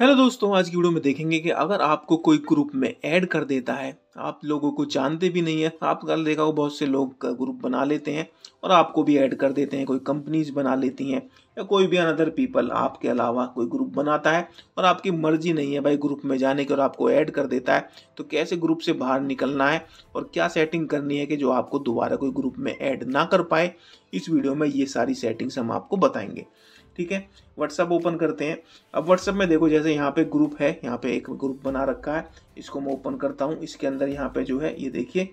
Hello दोस्तों, आज की वीडियो में देखेंगे कि अगर आपको कोई ग्रुप में ऐड कर देता है, आप लोगों को जानते भी नहीं है, आप कल देखा हो बहुत से लोग ग्रुप बना लेते हैं और आपको भी ऐड कर देते हैं। कोई कंपनीज बना लेती हैं या कोई भी अनदर पीपल आपके अलावा कोई ग्रुप बनाता है और आपकी मर्जी नहीं है भाई ग्रुप में जाने की और आपको ऐड कर देता है। तो कैसे ग्रुप से बाहर निकलना है और क्या सेटिंग करनी है कि जो आपको दोबारा कोई ग्रुप में ऐड ना कर पाए, इस वीडियो में ये सारी सेटिंग्स हम आपको बताएंगे। ठीक है, व्हाट्सअप ओपन करते हैं। अब व्हाट्सअप में देखो, जैसे यहाँ पे ग्रुप है, यहाँ पे एक ग्रुप बना रखा है, इसको मैं ओपन करता हूँ। इसके अंदर यहाँ पे जो है ये देखिए,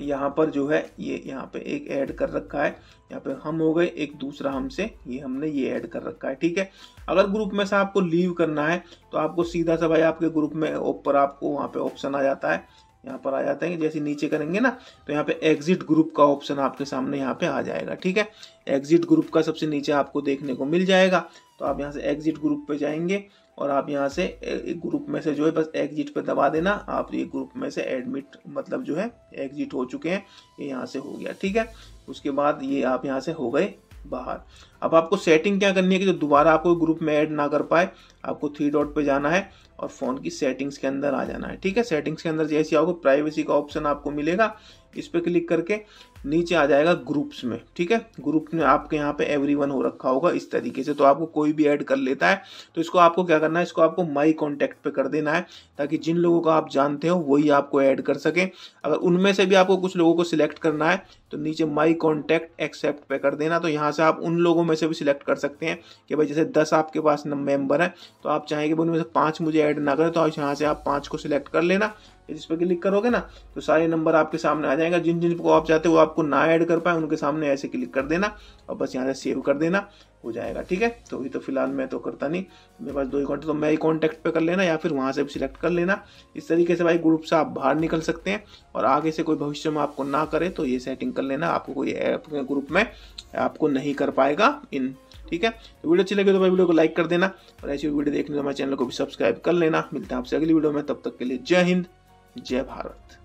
यहाँ पर जो है ये यहाँ पे एक ऐड कर रखा है, यहाँ पे हम हो गए, एक दूसरा हमसे ये हमने ये ऐड कर रखा है। ठीक है, अगर ग्रुप में से आपको लीव करना है तो आपको सीधा सा भाई आपके ग्रुप में ऊपर आपको वहाँ पे ऑप्शन आ जाता है, यहाँ पर आ जाता है। जैसे नीचे करेंगे ना तो यहाँ पे एग्जिट ग्रुप का ऑप्शन आपके सामने यहाँ पे आ जाएगा। ठीक है, एग्जिट ग्रुप का सबसे नीचे आपको देखने को मिल जाएगा। तो आप यहाँ से एग्जिट ग्रुप पे जाएंगे और आप यहाँ से ग्रुप में से जो है बस एग्जिट पे दबा देना। आप ये ग्रुप में से एडमिट मतलब जो है एग्जिट हो चुके हैं, ये यहाँ से हो गया। ठीक है, उसके बाद ये आप यहाँ से हो गए बाहर। अब आपको सेटिंग क्या करनी है कि जो दोबारा आपको ग्रुप में ऐड ना कर पाए, आपको थ्री डॉट पे जाना है और फ़ोन की सेटिंग्स के अंदर आ जाना है। ठीक है, सेटिंग्स के अंदर जैसे आओगे प्राइवेसी का ऑप्शन आपको मिलेगा, इस पर क्लिक करके नीचे आ जाएगा ग्रुप्स में। ठीक है, ग्रुप में आपके यहाँ पे एवरीवन हो रखा होगा इस तरीके से। तो आपको कोई भी ऐड कर लेता है तो इसको आपको क्या करना है, इसको आपको माई कॉन्टैक्ट पे कर देना है ताकि जिन लोगों को आप जानते हो वही आपको ऐड कर सकें। अगर उनमें से भी आपको कुछ लोगों को सिलेक्ट करना है तो नीचे माई कॉन्टैक्ट एक्सेप्ट पे कर देना। तो यहाँ से आप उन लोगों में से भी सिलेक्ट कर सकते हैं कि भाई जैसे 10 आपके पास मेम्बर हैं तो आप चाहेंगे उनमें से 5 मुझे ऐड ना करें, तो यहाँ से आप 5 को सिलेक्ट कर लेना। जिस पर क्लिक करोगे ना तो सारे नंबर आपके सामने आ जाएगा, जिन जिन को आप चाहते हो आपको ना ऐड कर पाए उनके सामने ऐसे क्लिक कर देना और बस यहाँ से सेव कर देना, हो जाएगा। ठीक है, तो अभी तो फिलहाल मैं तो करता नहीं, मेरे पास 2 कॉन्टैक्ट, तो मैं ही कॉन्टैक्ट पे कर लेना या फिर वहाँ से भी सिलेक्ट कर लेना। इस तरीके से भाई ग्रुप से आप बाहर निकल सकते हैं और आगे से कोई भविष्य में आपको ना करे तो ये सेटिंग कर लेना, आपको कोई ऐप ग्रुप में आपको नहीं कर पाएगा इन। ठीक है, तो वीडियो अच्छी लगी तो भाई वीडियो को लाइक कर देना और ऐसी वीडियो देखने को हमारे चैनल को भी सब्सक्राइब कर लेना। मिलते हैं आपसे अगली वीडियो में, तब तक के लिए जय हिंद, जय भारत।